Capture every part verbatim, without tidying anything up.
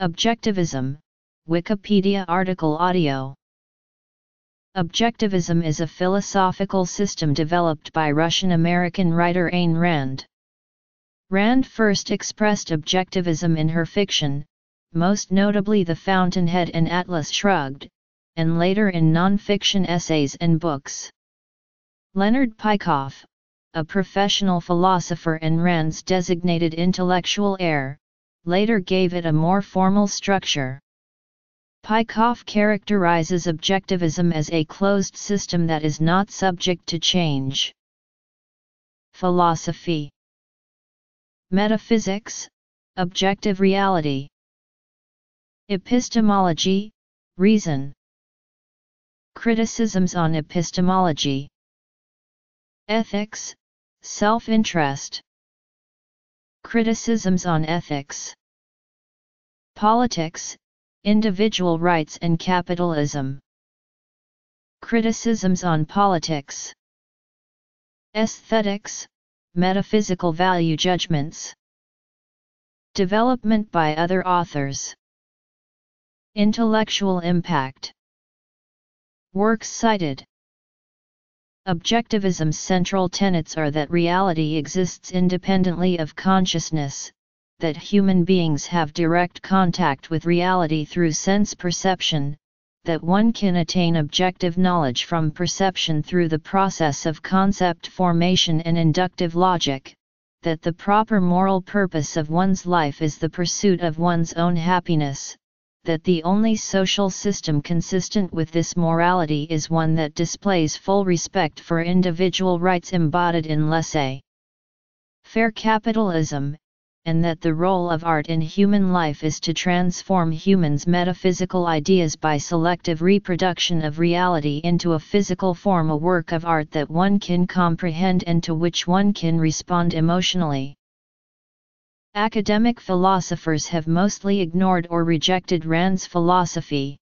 Objectivism, Wikipedia article audio. Objectivism is a philosophical system developed by Russian-American writer Ayn Rand. Rand first expressed objectivism in her fiction, most notably The Fountainhead and Atlas Shrugged, and later in non-fiction essays and books. Leonard Peikoff, a professional philosopher and Rand's designated intellectual heir, later gave it a more formal structure. Peikoff characterizes objectivism as a closed system that is not subject to change. Philosophy. Metaphysics, objective reality. Epistemology, reason. Criticisms on epistemology. Ethics, self-interest. Criticisms on ethics. Politics, individual rights and capitalism. Criticisms on politics. Aesthetics, metaphysical value judgments. Development by other authors. Intellectual impact. Works cited. Objectivism's central tenets are that reality exists independently of consciousness, that human beings have direct contact with reality through sense perception, that one can attain objective knowledge from perception through the process of concept formation and inductive logic, that the proper moral purpose of one's life is the pursuit of one's own happiness, that the only social system consistent with this morality is one that displays full respect for individual rights embodied in laissez-faire capitalism, and that the role of art in human life is to transform humans' metaphysical ideas by selective reproduction of reality into a physical form, a work of art that one can comprehend and to which one can respond emotionally. Academic philosophers have mostly ignored or rejected Rand's philosophy.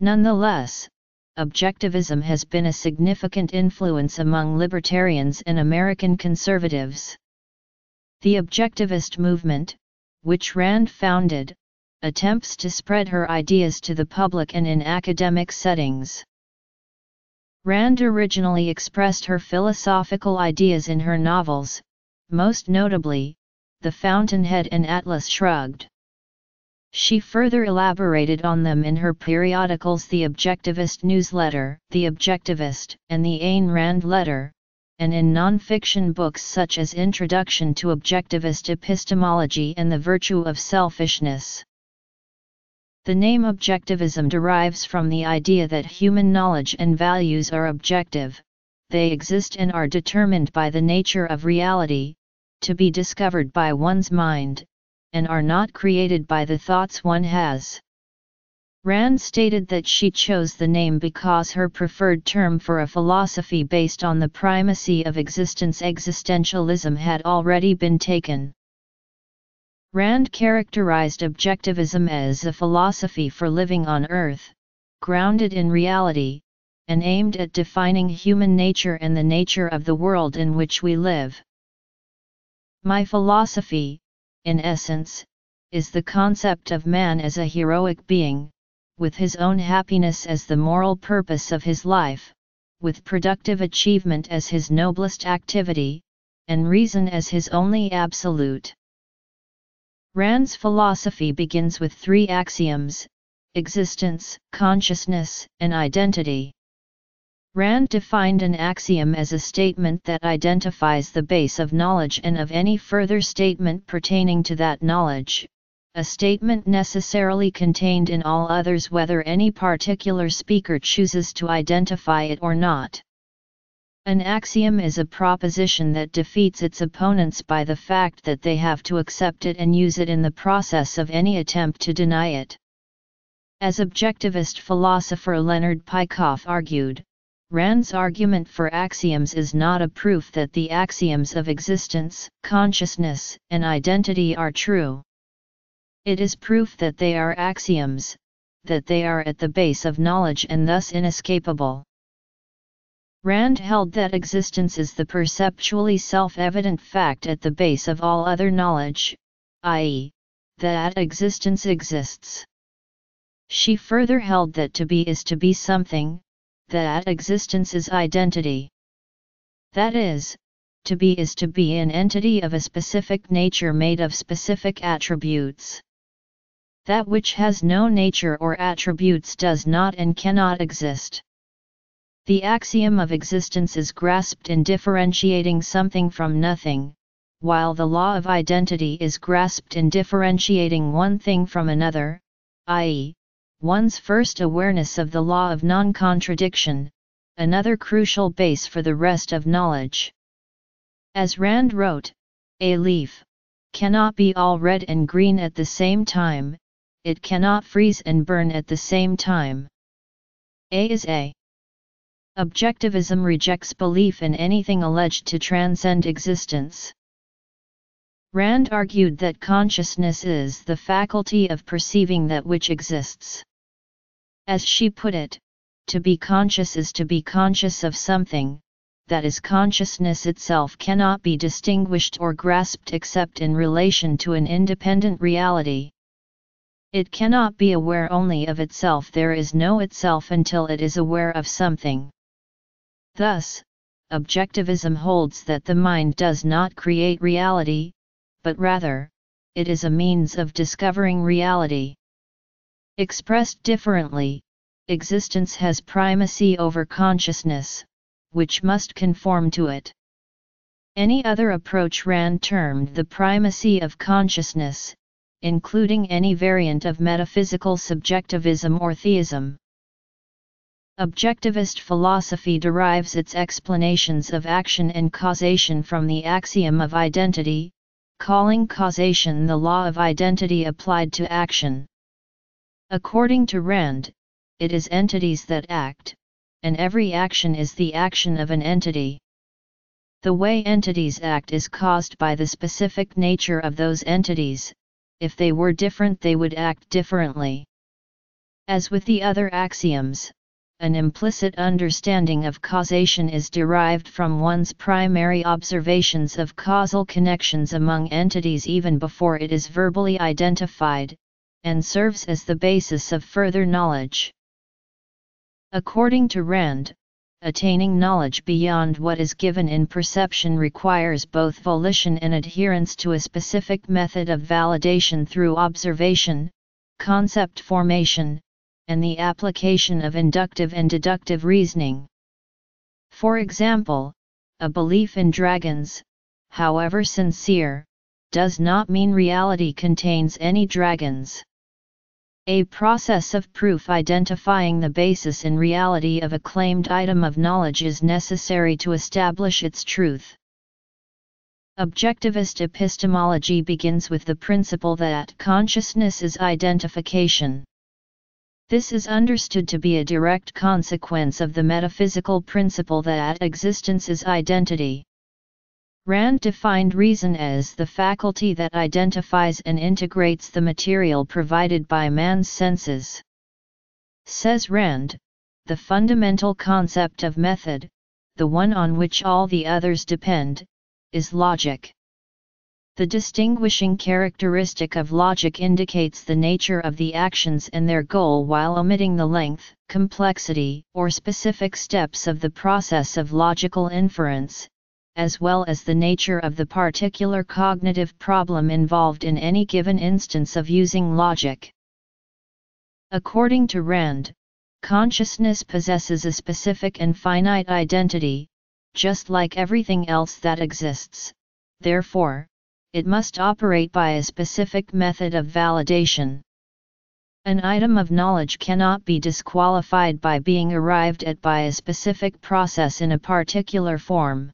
Nonetheless, objectivism has been a significant influence among libertarians and American conservatives. The Objectivist movement, which Rand founded, attempts to spread her ideas to the public and in academic settings. Rand originally expressed her philosophical ideas in her novels, most notably, The Fountainhead and Atlas Shrugged. She further elaborated on them in her periodicals The Objectivist Newsletter, The Objectivist, and The Ayn Rand Letter, and in non-fiction books such as Introduction to Objectivist Epistemology and The Virtue of Selfishness. The name objectivism derives from the idea that human knowledge and values are objective, they exist and are determined by the nature of reality, to be discovered by one's mind, and are not created by the thoughts one has. Rand stated that she chose the name because her preferred term for a philosophy based on the primacy of existence, existentialism, had already been taken. Rand characterized objectivism as a philosophy for living on earth, grounded in reality, and aimed at defining human nature and the nature of the world in which we live. My philosophy, in essence, is the concept of man as a heroic being, with his own happiness as the moral purpose of his life, with productive achievement as his noblest activity, and reason as his only absolute. Rand's philosophy begins with three axioms: existence, consciousness, and identity. Rand defined an axiom as a statement that identifies the base of knowledge and of any further statement pertaining to that knowledge, a statement necessarily contained in all others whether any particular speaker chooses to identify it or not. An axiom is a proposition that defeats its opponents by the fact that they have to accept it and use it in the process of any attempt to deny it. As objectivist philosopher Leonard Peikoff argued, Rand's argument for axioms is not a proof that the axioms of existence, consciousness, and identity are true. It is proof that they are axioms, that they are at the base of knowledge and thus inescapable. Rand held that existence is the perceptually self-evident fact at the base of all other knowledge, that is, that existence exists. She further held that to be is to be something, that existence is identity. That is, to be is to be an entity of a specific nature made of specific attributes. That which has no nature or attributes does not and cannot exist. The axiom of existence is grasped in differentiating something from nothing, while the law of identity is grasped in differentiating one thing from another, that is, one's first awareness of the law of non-contradiction, another crucial base for the rest of knowledge. As Rand wrote, "A leaf cannot be all red and green at the same time, it cannot freeze and burn at the same time. A is A." Objectivism rejects belief in anything alleged to transcend existence. Rand argued that consciousness is the faculty of perceiving that which exists. As she put it, to be conscious is to be conscious of something, that is, consciousness itself cannot be distinguished or grasped except in relation to an independent reality. It cannot be aware only of itself. There is no itself until it is aware of something. Thus, objectivism holds that the mind does not create reality, but rather, it is a means of discovering reality. Expressed differently, existence has primacy over consciousness, which must conform to it. Any other approach Rand termed the primacy of consciousness, including any variant of metaphysical subjectivism or theism. Objectivist philosophy derives its explanations of action and causation from the axiom of identity, calling causation the law of identity applied to action. According to Rand, it is entities that act, and every action is the action of an entity. The way entities act is caused by the specific nature of those entities. If they were different, they would act differently. As with the other axioms, an implicit understanding of causation is derived from one's primary observations of causal connections among entities even before it is verbally identified, and serves as the basis of further knowledge. According to Rand, attaining knowledge beyond what is given in perception requires both volition and adherence to a specific method of validation through observation, concept formation, and the application of inductive and deductive reasoning. For example, a belief in dragons, however sincere, does not mean reality contains any dragons. A process of proof identifying the basis in reality of a claimed item of knowledge is necessary to establish its truth. Objectivist epistemology begins with the principle that consciousness is identification. This is understood to be a direct consequence of the metaphysical principle that existence is identity. Rand defined reason as the faculty that identifies and integrates the material provided by man's senses. Says Rand, the fundamental concept of method, the one on which all the others depend, is logic. The distinguishing characteristic of logic indicates the nature of the actions and their goal while omitting the length, complexity, or specific steps of the process of logical inference, as well as the nature of the particular cognitive problem involved in any given instance of using logic. According to Rand, consciousness possesses a specific and finite identity, just like everything else that exists. Therefore, it must operate by a specific method of validation. An item of knowledge cannot be disqualified by being arrived at by a specific process in a particular form.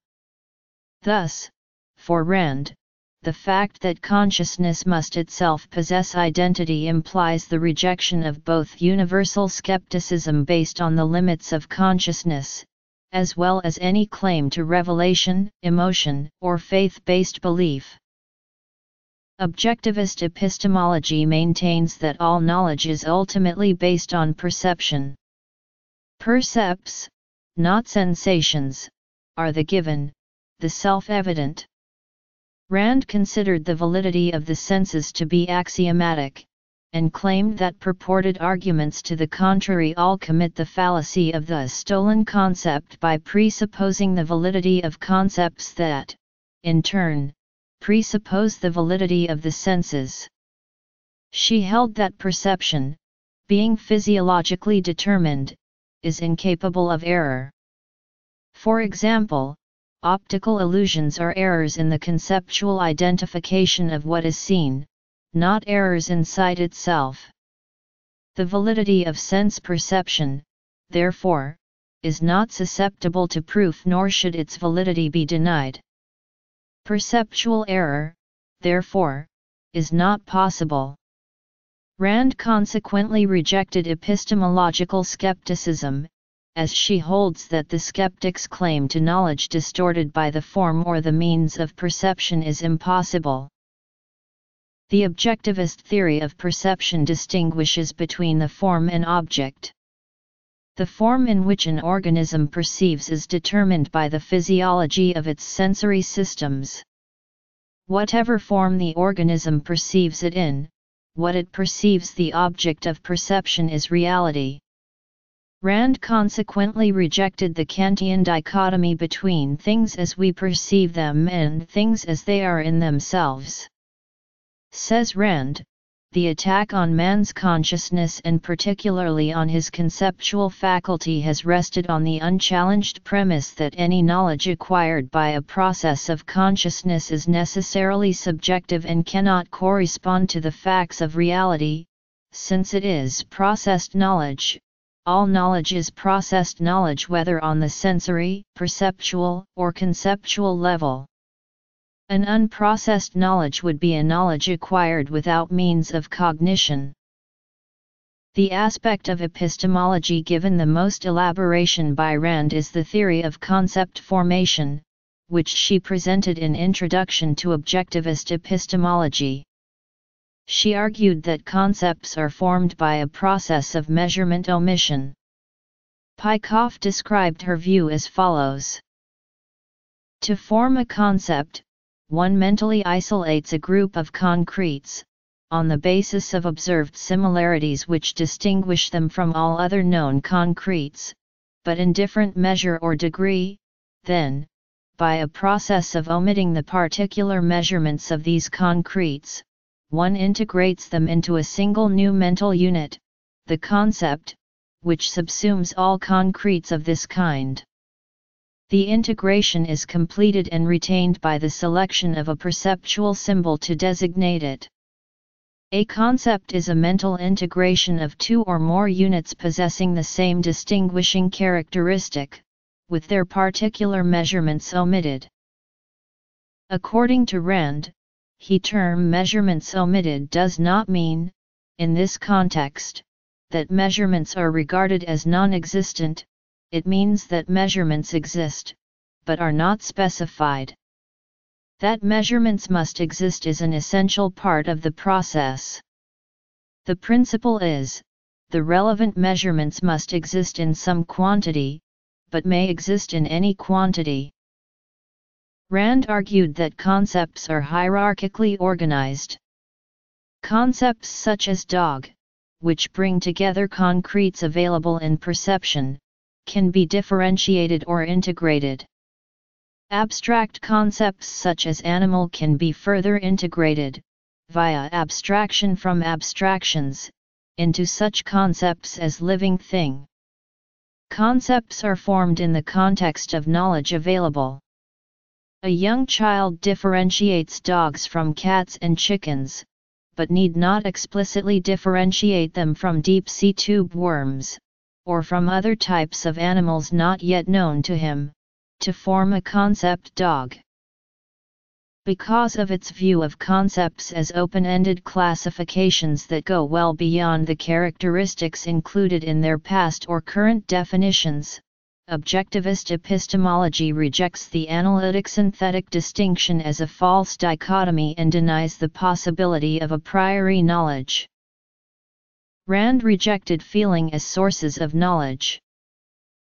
Thus, for Rand, the fact that consciousness must itself possess identity implies the rejection of both universal skepticism based on the limits of consciousness, as well as any claim to revelation, emotion, or faith-based belief. Objectivist epistemology maintains that all knowledge is ultimately based on perception. Percepts, not sensations, are the given, the self-evident. Rand considered the validity of the senses to be axiomatic, and claimed that purported arguments to the contrary all commit the fallacy of the stolen concept by presupposing the validity of concepts that, in turn, presuppose the validity of the senses. She held that perception, being physiologically determined, is incapable of error. For example, optical illusions are errors in the conceptual identification of what is seen, not errors in sight itself. The validity of sense perception, therefore, is not susceptible to proof, nor should its validity be denied. Perceptual error, therefore, is not possible. Rand consequently rejected epistemological skepticism, as she holds that the skeptic's claim to knowledge distorted by the form or the means of perception is impossible. The objectivist theory of perception distinguishes between the form and object. The form in which an organism perceives is determined by the physiology of its sensory systems. Whatever form the organism perceives it in, what it perceives the object of perception is reality. Rand consequently rejected the Kantian dichotomy between things as we perceive them and things as they are in themselves. Says Rand, the attack on man's consciousness and particularly on his conceptual faculty has rested on the unchallenged premise that any knowledge acquired by a process of consciousness is necessarily subjective and cannot correspond to the facts of reality, since it is processed knowledge. All knowledge is processed knowledge, whether on the sensory, perceptual, or conceptual level. An unprocessed knowledge would be a knowledge acquired without means of cognition. The aspect of epistemology given the most elaboration by Rand is the theory of concept formation, which she presented in Introduction to Objectivist Epistemology. She argued that concepts are formed by a process of measurement omission. Peikoff described her view as follows. To form a concept, one mentally isolates a group of concretes, on the basis of observed similarities which distinguish them from all other known concretes, but in different measure or degree, then, by a process of omitting the particular measurements of these concretes, one integrates them into a single new mental unit, the concept, which subsumes all concretes of this kind. The integration is completed and retained by the selection of a perceptual symbol to designate it. A concept is a mental integration of two or more units possessing the same distinguishing characteristic, with their particular measurements omitted. According to Rand, the term measurements omitted does not mean, in this context, that measurements are regarded as non-existent. It means that measurements exist, but are not specified. That measurements must exist is an essential part of the process. The principle is, the relevant measurements must exist in some quantity, but may exist in any quantity. Rand argued that concepts are hierarchically organized. Concepts such as dog, which bring together concretes available in perception, can be differentiated or integrated. Abstract concepts such as animal can be further integrated, via abstraction from abstractions, into such concepts as living thing. Concepts are formed in the context of knowledge available. A young child differentiates dogs from cats and chickens, but need not explicitly differentiate them from deep-sea tube worms, or from other types of animals not yet known to him, to form a concept dog. Because of its view of concepts as open-ended classifications that go well beyond the characteristics included in their past or current definitions, objectivist epistemology rejects the analytic-synthetic distinction as a false dichotomy and denies the possibility of a priori knowledge. Rand rejected feeling as sources of knowledge.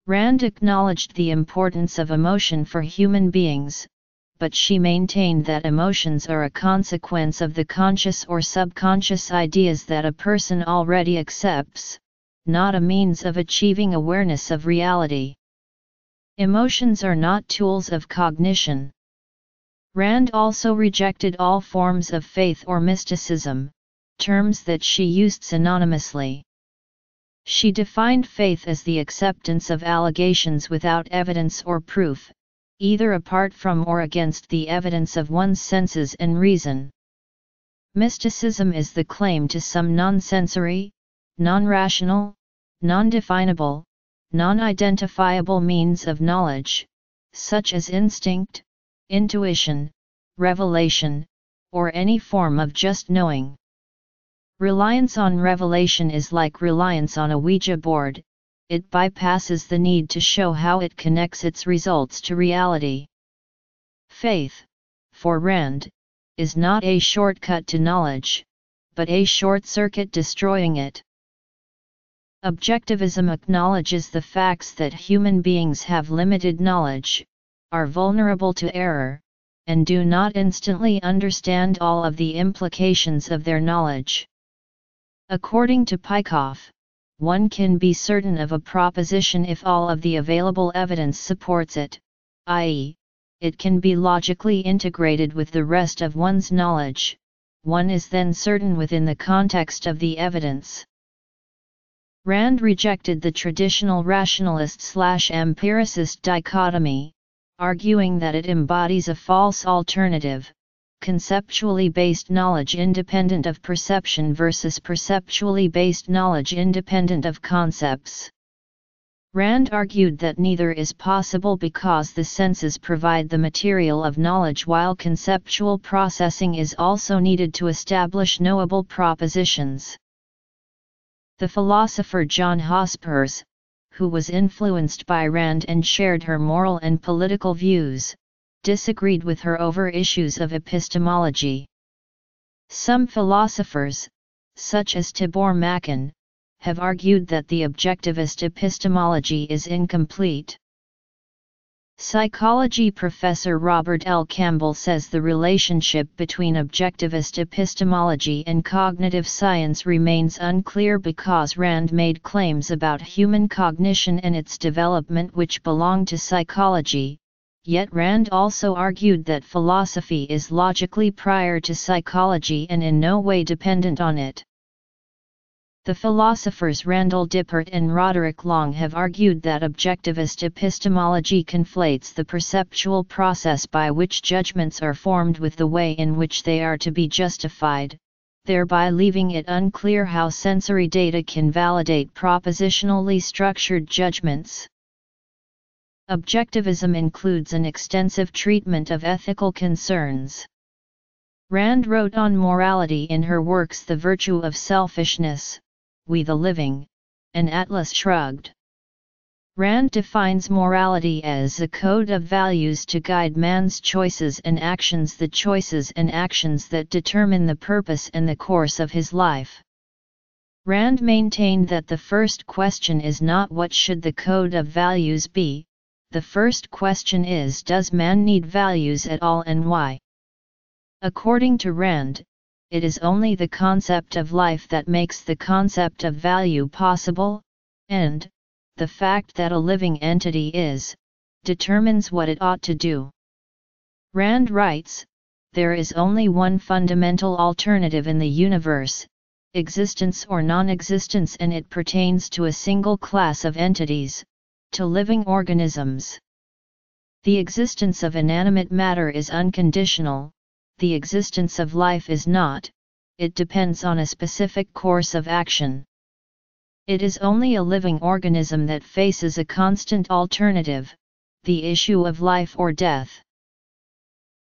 Rand acknowledged the importance of emotion for human beings, but she maintained that emotions are a consequence of the conscious or subconscious ideas that a person already accepts, not a means of achieving awareness of reality. Emotions are not tools of cognition. Rand also rejected all forms of faith or mysticism, terms that she used synonymously. She defined faith as the acceptance of allegations without evidence or proof, either apart from or against the evidence of one's senses and reason. Mysticism is the claim to some non-sensory, non-rational, non-definable, non-identifiable means of knowledge, such as instinct, intuition, revelation, or any form of just knowing. Reliance on revelation is like reliance on a Ouija board, it bypasses the need to show how it connects its results to reality. Faith, for Rand, is not a shortcut to knowledge, but a short circuit destroying it. Objectivism acknowledges the facts that human beings have limited knowledge, are vulnerable to error, and do not instantly understand all of the implications of their knowledge. According to Peikoff, one can be certain of a proposition if all of the available evidence supports it, that is, it can be logically integrated with the rest of one's knowledge. One is then certain within the context of the evidence. Rand rejected the traditional rationalist-slash-empiricist dichotomy, arguing that it embodies a false alternative, conceptually based knowledge independent of perception versus perceptually based knowledge independent of concepts. Rand argued that neither is possible because the senses provide the material of knowledge while conceptual processing is also needed to establish knowable propositions. The philosopher John Hospers, who was influenced by Rand and shared her moral and political views, disagreed with her over issues of epistemology. Some philosophers, such as Tibor Machan, have argued that the objectivist epistemology is incomplete. Psychology professor Robert L. Campbell says the relationship between objectivist epistemology and cognitive science remains unclear because Rand made claims about human cognition and its development which belong to psychology. Yet Rand also argued that philosophy is logically prior to psychology and in no way dependent on it. The philosophers Randall Dippert and Roderick Long have argued that objectivist epistemology conflates the perceptual process by which judgments are formed with the way in which they are to be justified, thereby leaving it unclear how sensory data can validate propositionally structured judgments. Objectivism includes an extensive treatment of ethical concerns. Rand wrote on morality in her works The Virtue of Selfishness, We the Living, and Atlas Shrugged. Rand defines morality as a code of values to guide man's choices and actions, the choices and actions that determine the purpose and the course of his life. Rand maintained that the first question is not what should the code of values be. The first question is, does man need values at all and why? According to Rand, it is only the concept of life that makes the concept of value possible, and the fact that a living entity is, determines what it ought to do. Rand writes, there is only one fundamental alternative in the universe, existence or non-existence, and it pertains to a single class of entities, to living organisms. The existence of inanimate matter is unconditional, the existence of life is not, it depends on a specific course of action. It is only a living organism that faces a constant alternative, the issue of life or death.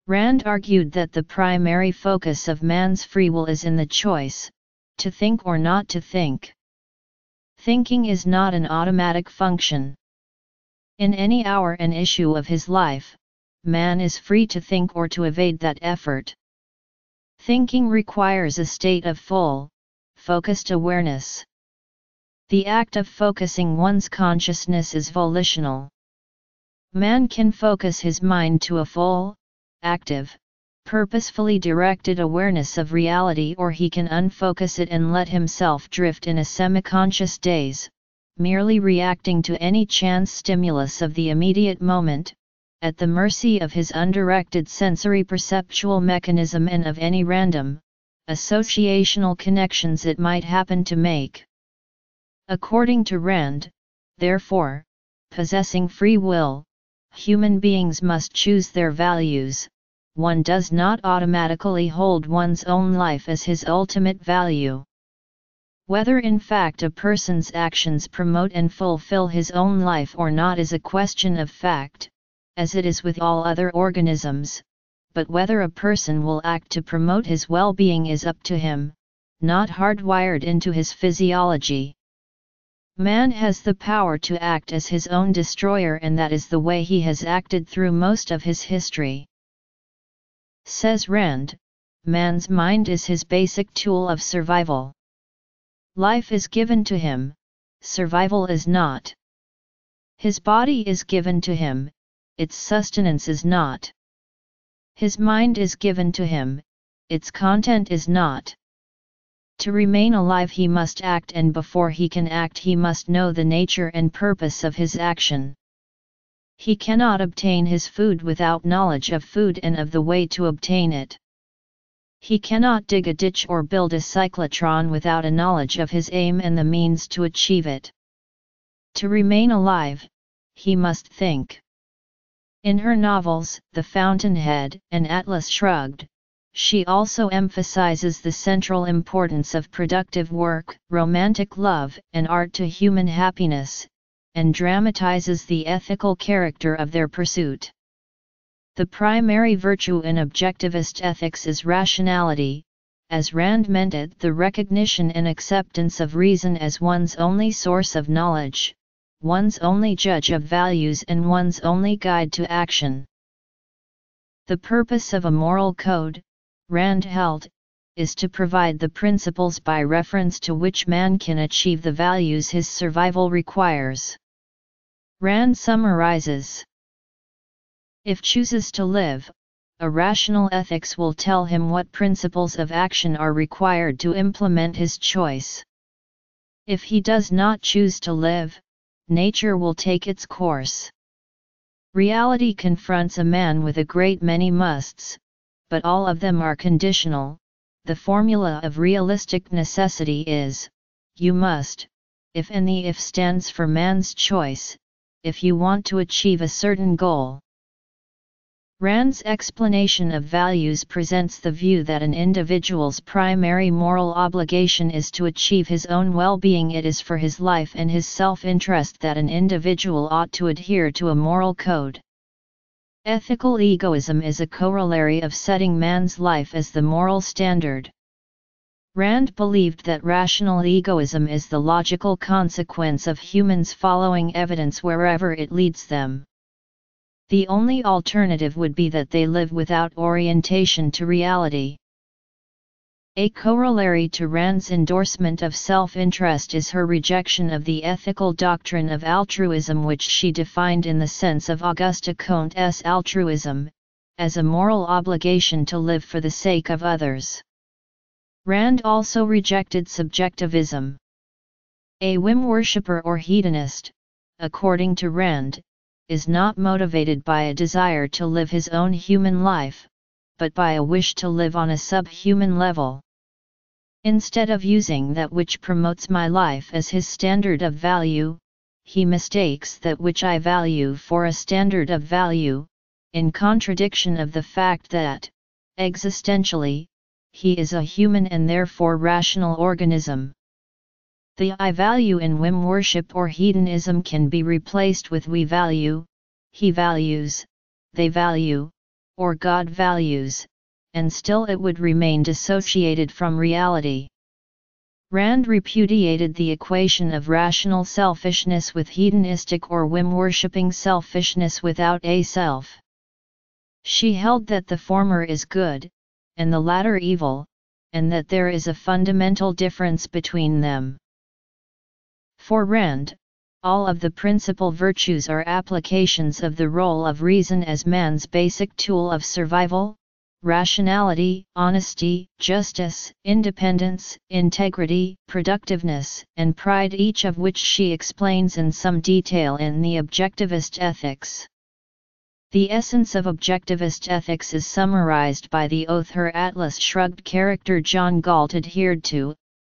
Rand argued that the primary focus of man's free will is in the choice, to think or not to think. Thinking is not an automatic function. In any hour and issue of his life, man is free to think or to evade that effort. Thinking requires a state of full, focused awareness. The act of focusing one's consciousness is volitional. Man can focus his mind to a full, active, purposefully directed awareness of reality, or he can unfocus it and let himself drift in a semi-conscious daze, merely reacting to any chance stimulus of the immediate moment, at the mercy of his undirected sensory perceptual mechanism and of any random, associational connections it might happen to make. According to Rand, therefore, possessing free will, human beings must choose their values. One does not automatically hold one's own life as his ultimate value. Whether in fact a person's actions promote and fulfill his own life or not is a question of fact, as it is with all other organisms, but whether a person will act to promote his well-being is up to him, not hardwired into his physiology. Man has the power to act as his own destroyer, and that is the way he has acted through most of his history. Says Rand, man's mind is his basic tool of survival. Life is given to him, survival is not. His body is given to him, its sustenance is not. His mind is given to him, its content is not. To remain alive he must act, and before he can act he must know the nature and purpose of his action. He cannot obtain his food without knowledge of food and of the way to obtain it. He cannot dig a ditch or build a cyclotron without a knowledge of his aim and the means to achieve it. To remain alive, he must think. In her novels, The Fountainhead and Atlas Shrugged, she also emphasizes the central importance of productive work, romantic love, and art to human happiness, and dramatizes the ethical character of their pursuit. The primary virtue in objectivist ethics is rationality, as Rand meant it, the recognition and acceptance of reason as one's only source of knowledge, one's only judge of values, and one's only guide to action. The purpose of a moral code, Rand held, is to provide the principles by reference to which man can achieve the values his survival requires. Rand summarizes. If chooses to live, a rational ethics will tell him what principles of action are required to implement his choice. If he does not choose to live, nature will take its course. Reality confronts a man with a great many musts, but all of them are conditional. The formula of realistic necessity is, you must, if, and the if stands for man's choice, if you want to achieve a certain goal. Rand's explanation of values presents the view that an individual's primary moral obligation is to achieve his own well-being. It is for his life and his self-interest that an individual ought to adhere to a moral code. Ethical egoism is a corollary of setting man's life as the moral standard. Rand believed that rational egoism is the logical consequence of humans following evidence wherever it leads them. The only alternative would be that they live without orientation to reality. A corollary to Rand's endorsement of self-interest is her rejection of the ethical doctrine of altruism, which she defined in the sense of Auguste Comte's altruism, as a moral obligation to live for the sake of others. Rand also rejected subjectivism. A whim worshipper or hedonist, according to Rand, is not motivated by a desire to live his own human life, but by a wish to live on a subhuman level. Instead of using that which promotes my life as his standard of value, he mistakes that which I value for a standard of value, in contradiction of the fact that, existentially, he is a human and therefore rational organism. The I value in whim worship or hedonism can be replaced with we value, he values, they value, or God values, and still it would remain dissociated from reality. Rand repudiated the equation of rational selfishness with hedonistic or whim-worshipping selfishness without a self. She held that the former is good, and the latter evil, and that there is a fundamental difference between them. For Rand, all of the principal virtues are applications of the role of reason as man's basic tool of survival: rationality, honesty, justice, independence, integrity, productiveness, and pride, each of which she explains in some detail in The Objectivist Ethics. The essence of Objectivist ethics is summarized by the oath her Atlas Shrugged character John Galt adhered to: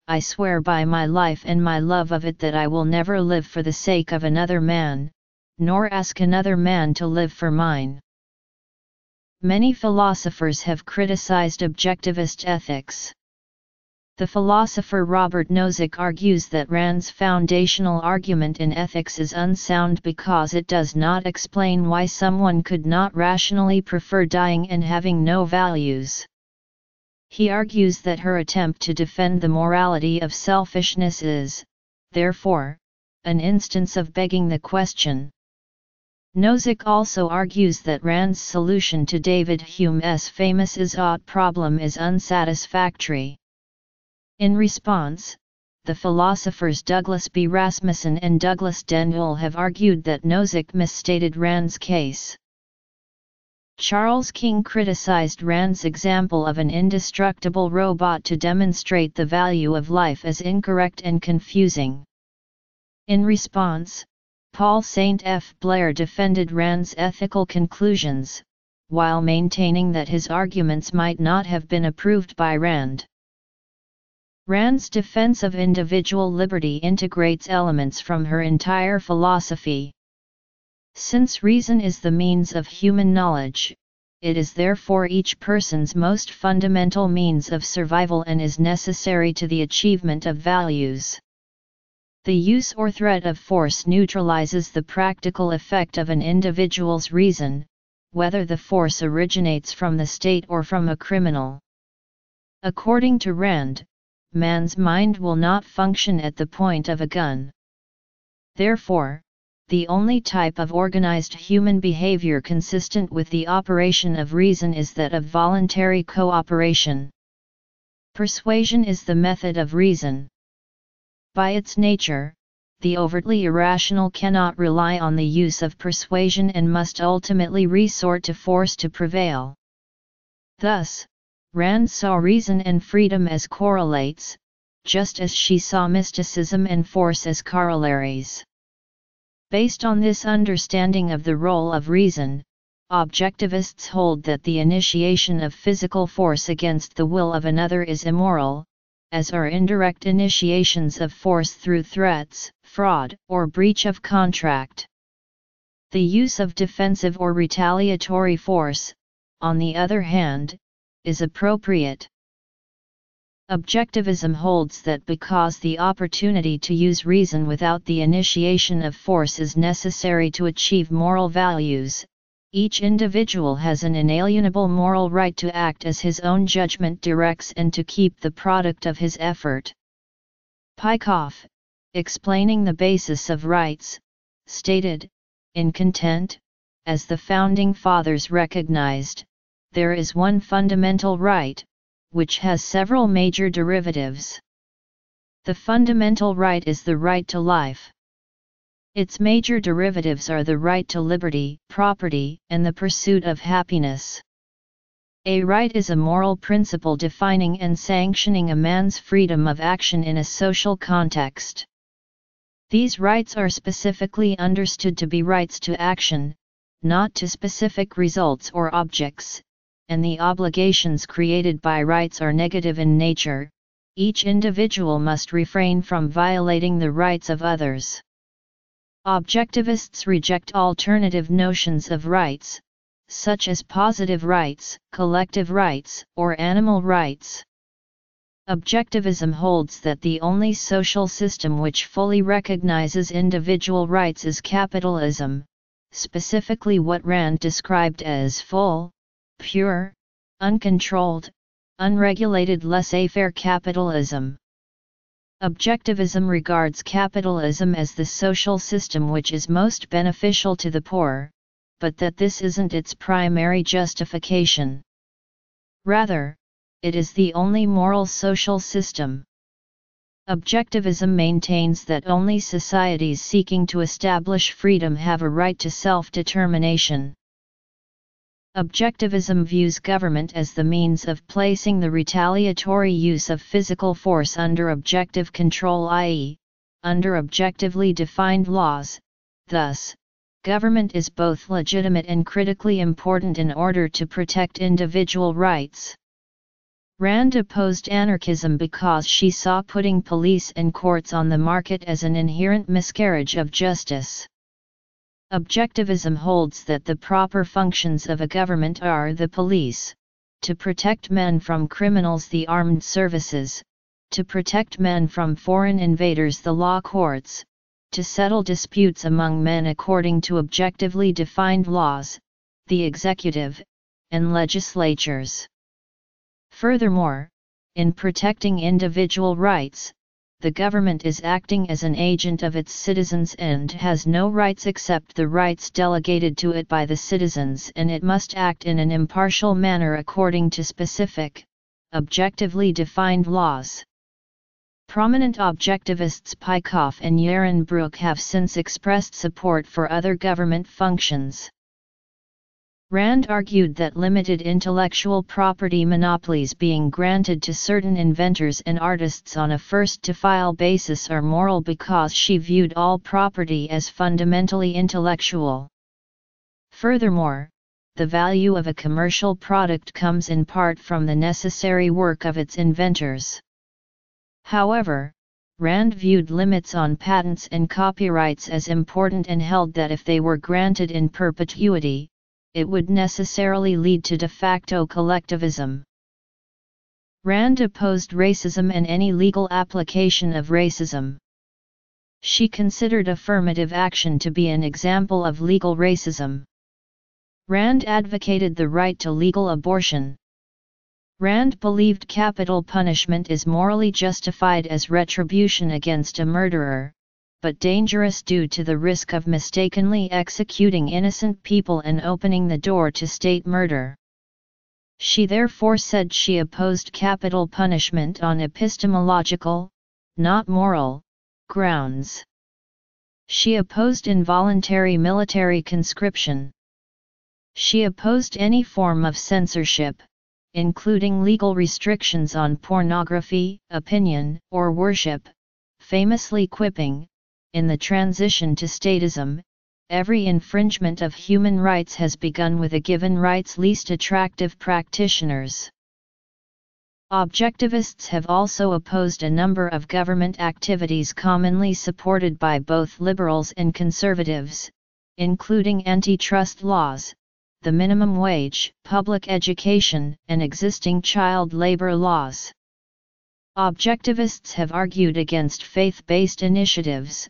"I swear by my life and my love of it that I will never live for the sake of another man, nor ask another man to live for mine." Many philosophers have criticized Objectivist ethics. The philosopher Robert Nozick argues that Rand's foundational argument in ethics is unsound because it does not explain why someone could not rationally prefer dying and having no values. He argues that her attempt to defend the morality of selfishness is, therefore, an instance of begging the question. Nozick also argues that Rand's solution to David Hume's famous is ought problem is unsatisfactory. In response, the philosophers Douglas B. Rasmussen and Douglas Den Uyl have argued that Nozick misstated Rand's case. Charles King criticized Rand's example of an indestructible robot to demonstrate the value of life as incorrect and confusing. In response, Paul Saint F. Blair defended Rand's ethical conclusions, while maintaining that his arguments might not have been approved by Rand. Rand's defense of individual liberty integrates elements from her entire philosophy. Since reason is the means of human knowledge, it is therefore each person's most fundamental means of survival and is necessary to the achievement of values. The use or threat of force neutralizes the practical effect of an individual's reason, whether the force originates from the state or from a criminal. According to Rand, man's mind will not function at the point of a gun. Therefore, the only type of organized human behavior consistent with the operation of reason is that of voluntary cooperation. Persuasion is the method of reason. By its nature, the overtly irrational cannot rely on the use of persuasion and must ultimately resort to force to prevail. Thus, Rand saw reason and freedom as correlates, just as she saw mysticism and force as corollaries. Based on this understanding of the role of reason, objectivists hold that the initiation of physical force against the will of another is immoral, as are indirect initiations of force through threats, fraud, or breach of contract. The use of defensive or retaliatory force, on the other hand, is appropriate. Objectivism holds that because the opportunity to use reason without the initiation of force is necessary to achieve moral values, each individual has an inalienable moral right to act as his own judgment directs and to keep the product of his effort. Peikoff, explaining the basis of rights, stated, "In content, as the Founding Fathers recognized, there is one fundamental right, which has several major derivatives. The fundamental right is the right to life. Its major derivatives are the right to liberty, property, and the pursuit of happiness. A right is a moral principle defining and sanctioning a man's freedom of action in a social context. These rights are specifically understood to be rights to action, not to specific results or objects, and the obligations created by rights are negative in nature. Each individual must refrain from violating the rights of others." Objectivists reject alternative notions of rights, such as positive rights, collective rights, or animal rights. Objectivism holds that the only social system which fully recognizes individual rights is capitalism, specifically what Rand described as full, pure, uncontrolled, unregulated laissez-faire capitalism. Objectivism regards capitalism as the social system which is most beneficial to the poor, but that this isn't its primary justification. Rather, it is the only moral social system. Objectivism maintains that only societies seeking to establish freedom have a right to self-determination. Objectivism views government as the means of placing the retaliatory use of physical force under objective control, that is, under objectively defined laws. Thus, government is both legitimate and critically important in order to protect individual rights. Rand opposed anarchism because she saw putting police and courts on the market as an inherent miscarriage of justice. Objectivism holds that the proper functions of a government are the police, to protect men from criminals, the armed services, to protect men from foreign invaders, the law courts, to settle disputes among men according to objectively defined laws, the executive, and legislatures. Furthermore, in protecting individual rights, the government is acting as an agent of its citizens and has no rights except the rights delegated to it by the citizens, and it must act in an impartial manner according to specific, objectively defined laws. Prominent objectivists Peikoff and Yaron Brook have since expressed support for other government functions. Rand argued that limited intellectual property monopolies being granted to certain inventors and artists on a first-to-file basis are moral because she viewed all property as fundamentally intellectual. Furthermore, the value of a commercial product comes in part from the necessary work of its inventors. However, Rand viewed limits on patents and copyrights as important and held that if they were granted in perpetuity, it would necessarily lead to de facto collectivism. Rand opposed racism and any legal application of racism. She considered affirmative action to be an example of legal racism. Rand advocated the right to legal abortion. Rand believed capital punishment is morally justified as retribution against a murderer, but dangerous due to the risk of mistakenly executing innocent people and opening the door to state murder. She therefore said she opposed capital punishment on epistemological, not moral, grounds. She opposed involuntary military conscription. She opposed any form of censorship, including legal restrictions on pornography, opinion, or worship, famously quipping, "In the transition to statism, every infringement of human rights has begun with a given right's least attractive practitioners." Objectivists have also opposed a number of government activities commonly supported by both liberals and conservatives, including antitrust laws, the minimum wage, public education, and existing child labor laws. Objectivists have argued against faith-based initiatives,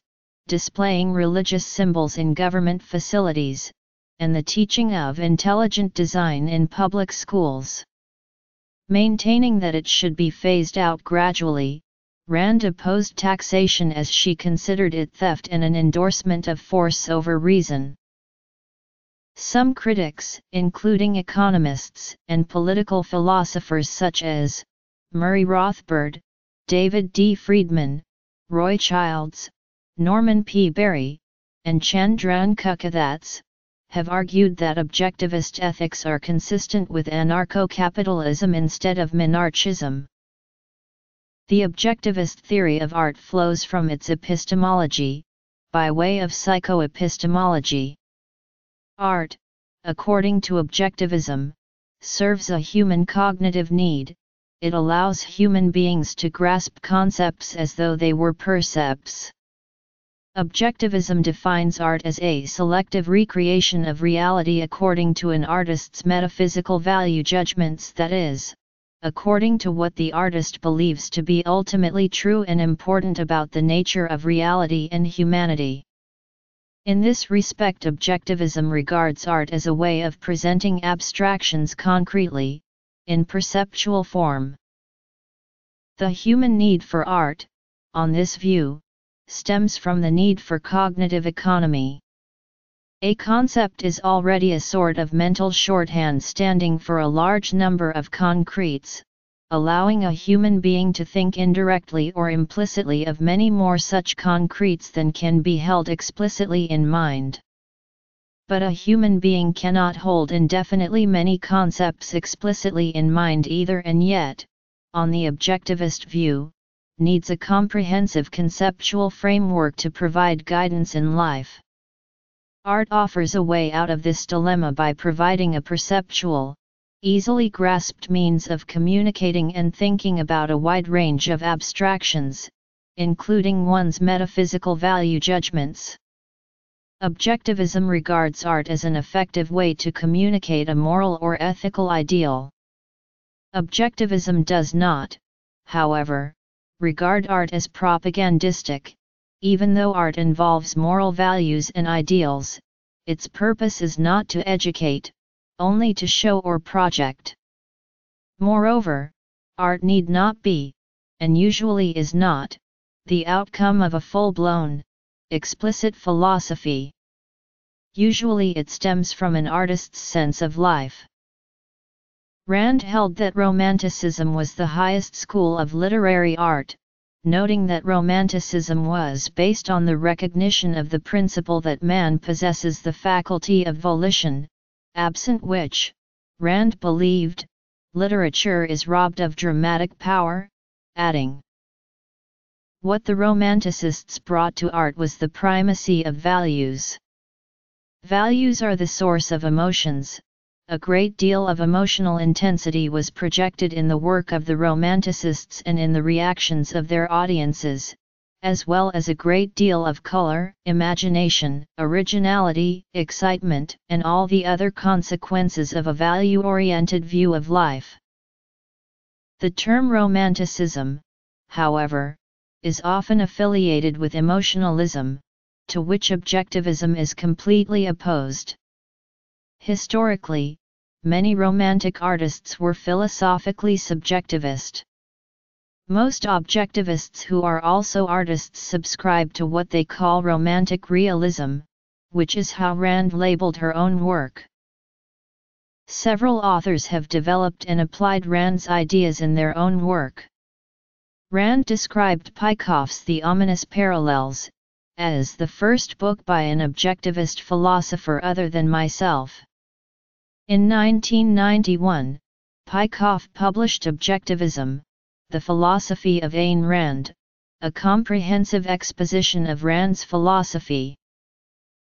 displaying religious symbols in government facilities, and the teaching of intelligent design in public schools. Maintaining that it should be phased out gradually, Rand opposed taxation as she considered it theft and an endorsement of force over reason. Some critics, including economists and political philosophers such as Murray Rothbard, David D Friedman, Roy Childs, Norman P Berry, and Chandran Kukathas, have argued that objectivist ethics are consistent with anarcho-capitalism instead of minarchism. The objectivist theory of art flows from its epistemology, by way of psychoepistemology. Art, according to objectivism, serves a human cognitive need. It allows human beings to grasp concepts as though they were percepts. Objectivism defines art as a selective recreation of reality according to an artist's metaphysical value judgments, that is, according to what the artist believes to be ultimately true and important about the nature of reality and humanity. In this respect, objectivism regards art as a way of presenting abstractions concretely, in perceptual form. The human need for art, on this view, stems from the need for cognitive economy. A concept is already a sort of mental shorthand standing for a large number of concretes, allowing a human being to think indirectly or implicitly of many more such concretes than can be held explicitly in mind. But a human being cannot hold indefinitely many concepts explicitly in mind either, and yet, on the objectivist view, needs a comprehensive conceptual framework to provide guidance in life. Art offers a way out of this dilemma by providing a perceptual, easily grasped means of communicating and thinking about a wide range of abstractions, including one's metaphysical value judgments. Objectivism regards art as an effective way to communicate a moral or ethical ideal. Objectivism does not, however, regard art as propagandistic. Even though art involves moral values and ideals, its purpose is not to educate, only to show or project. Moreover, art need not be, and usually is not, the outcome of a full-blown, explicit philosophy. Usually it stems from an artist's sense of life. Rand held that Romanticism was the highest school of literary art, noting that Romanticism was based on the recognition of the principle that man possesses the faculty of volition, absent which, Rand believed, literature is robbed of dramatic power, adding, "What the Romanticists brought to art was the primacy of values. Values are the source of emotions. A great deal of emotional intensity was projected in the work of the Romanticists and in the reactions of their audiences, as well as a great deal of color, imagination, originality, excitement, and all the other consequences of a value-oriented view of life." The term Romanticism, however, is often affiliated with emotionalism, to which Objectivism is completely opposed. Historically, many Romantic artists were philosophically subjectivist. Most objectivists who are also artists subscribe to what they call Romantic realism, which is how Rand labeled her own work. Several authors have developed and applied Rand's ideas in their own work. Rand described Peikoff's The Ominous Parallels as the first book by an objectivist philosopher other than myself. In nineteen ninety-one, Peikoff published Objectivism, The Philosophy of Ayn Rand, a comprehensive exposition of Rand's philosophy.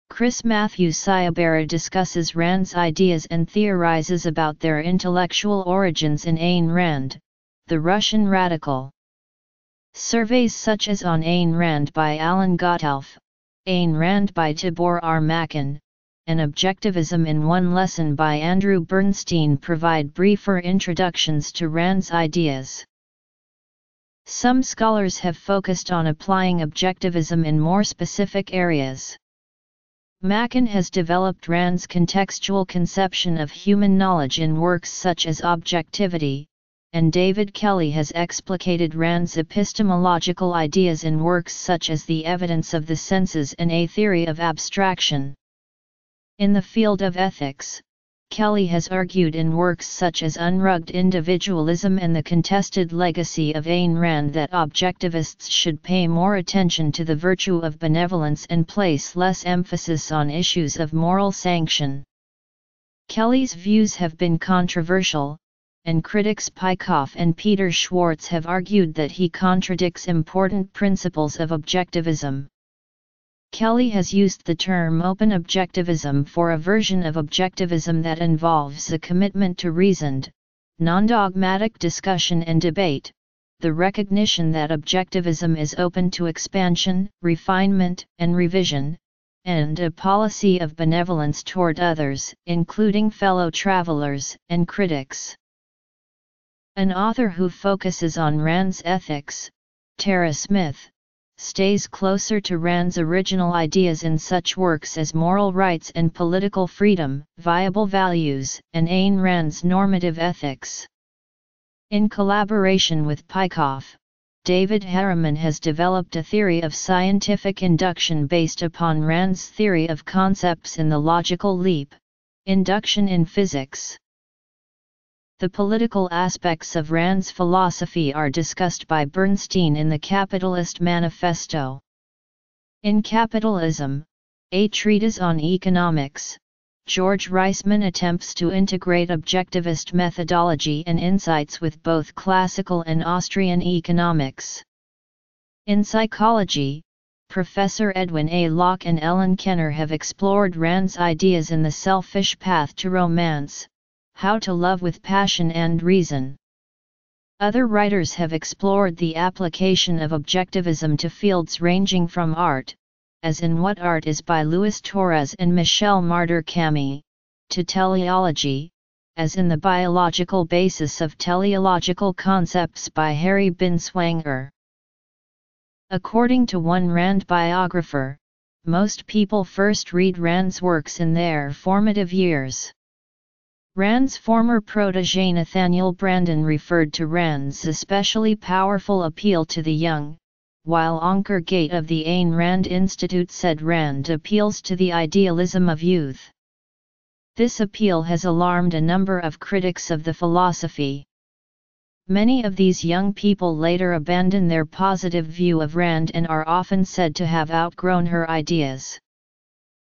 Chris Matthew Sciabarra discusses Rand's ideas and theorizes about their intellectual origins in Ayn Rand, the Russian radical. Surveys such as On Ayn Rand by Alan Gotthelf, Ayn Rand by Tibor Machan, and Objectivism in One Lesson by Andrew Bernstein provide briefer introductions to Rand's ideas. Some scholars have focused on applying Objectivism in more specific areas. Machan has developed Rand's contextual conception of human knowledge in works such as Objectivity, and David Kelly has explicated Rand's epistemological ideas in works such as The Evidence of the Senses and A Theory of Abstraction. In the field of ethics, Kelly has argued in works such as Unrugged Individualism and The Contested Legacy of Ayn Rand that objectivists should pay more attention to the virtue of benevolence and place less emphasis on issues of moral sanction. Kelly's views have been controversial, and critics Peikoff and Peter Schwartz have argued that he contradicts important principles of objectivism. Kelly has used the term open objectivism for a version of objectivism that involves a commitment to reasoned, non-dogmatic discussion and debate, the recognition that objectivism is open to expansion, refinement, and revision, and a policy of benevolence toward others, including fellow travelers and critics. An author who focuses on Rand's ethics, Tara Smith, stays closer to Rand's original ideas in such works as Moral Rights and Political Freedom, Viable Values, and Ayn Rand's Normative Ethics. In collaboration with Peikoff, David Harriman has developed a theory of scientific induction based upon Rand's theory of concepts in The Logical Leap, Induction in Physics. The political aspects of Rand's philosophy are discussed by Bernstein in The Capitalist Manifesto. In Capitalism, a Treatise on Economics, George Reisman attempts to integrate objectivist methodology and insights with both classical and Austrian economics. In psychology, Professor Edwin A. Locke and Ellen Kenner have explored Rand's ideas in The Selfish Path to Romance, How to Love with Passion and Reason. Other writers have explored the application of objectivism to fields ranging from art, as in What Art Is by Luis Torres and Michel Martyr-Camus, to teleology, as in The Biological Basis of Teleological Concepts by Harry Binswanger. According to one Rand biographer, most people first read Rand's works in their formative years. Rand's former protégé Nathaniel Brandon referred to Rand's especially powerful appeal to the young, while Anker Gate of the Ayn Rand Institute said Rand appeals to the idealism of youth. This appeal has alarmed a number of critics of the philosophy. Many of these young people later abandon their positive view of Rand and are often said to have outgrown her ideas.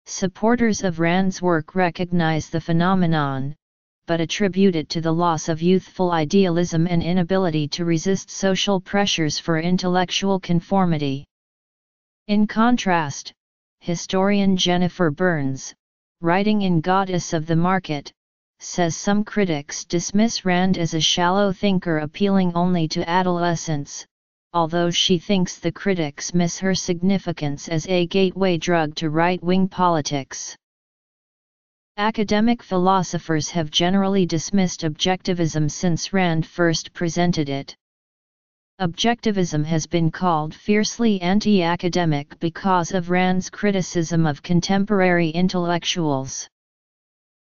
Supporters of Rand's work recognize the phenomenon, but attribute it to the loss of youthful idealism and inability to resist social pressures for intellectual conformity. In contrast, historian Jennifer Burns, writing in Goddess of the Market, says some critics dismiss Rand as a shallow thinker appealing only to adolescents, although she thinks the critics miss her significance as a gateway drug to right-wing politics. Academic philosophers have generally dismissed objectivism since Rand first presented it. Objectivism has been called fiercely anti-academic because of Rand's criticism of contemporary intellectuals.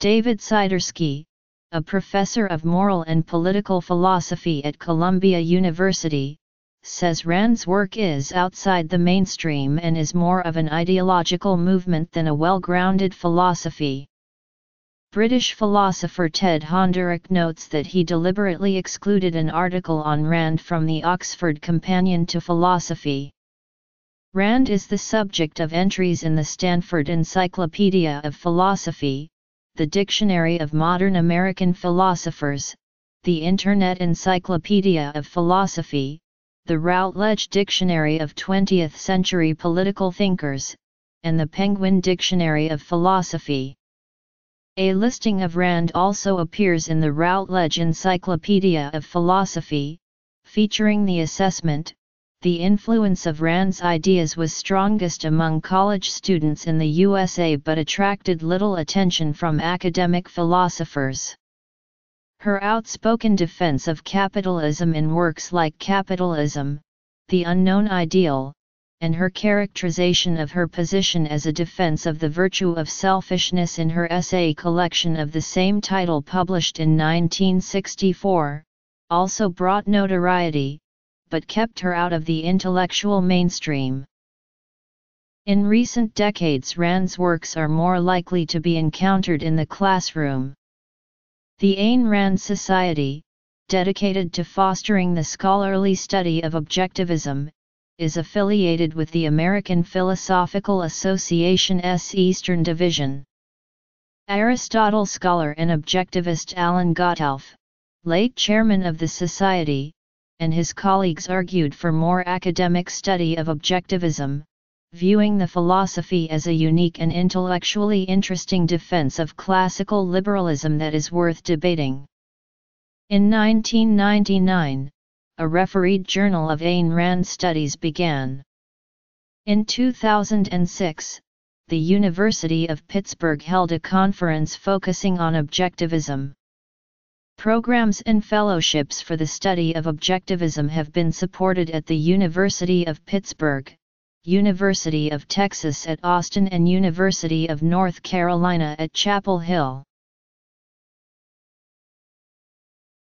David Sidersky, a professor of moral and political philosophy at Columbia University, says Rand's work is outside the mainstream and is more of an ideological movement than a well-grounded philosophy. British philosopher Ted Honderich notes that he deliberately excluded an article on Rand from the Oxford Companion to Philosophy. Rand is the subject of entries in the Stanford Encyclopedia of Philosophy, the Dictionary of Modern American Philosophers, the Internet Encyclopedia of Philosophy, the Routledge Dictionary of twentieth century Political Thinkers, and the Penguin Dictionary of Philosophy. A listing of Rand also appears in the Routledge Encyclopedia of Philosophy, featuring the assessment, "The influence of Rand's ideas was strongest among college students in the U S A but attracted little attention from academic philosophers." Her outspoken defense of capitalism in works like Capitalism, The Unknown Ideal, and her characterization of her position as a defense of the virtue of selfishness in her essay collection of the same title published in nineteen sixty-four, also brought notoriety, but kept her out of the intellectual mainstream. In recent decades, Rand's works are more likely to be encountered in the classroom. The Ayn Rand Society, dedicated to fostering the scholarly study of objectivism, is affiliated with the American Philosophical Association's Eastern Division. Aristotle scholar and objectivist Alan Gotthelf, late chairman of the society, and his colleagues argued for more academic study of objectivism, viewing the philosophy as a unique and intellectually interesting defense of classical liberalism that is worth debating. In nineteen ninety-nine, a refereed journal of Ayn Rand studies began. In two thousand six, the University of Pittsburgh held a conference focusing on objectivism. Programs and fellowships for the study of objectivism have been supported at the University of Pittsburgh, University of Texas at Austin, and University of North Carolina at Chapel Hill.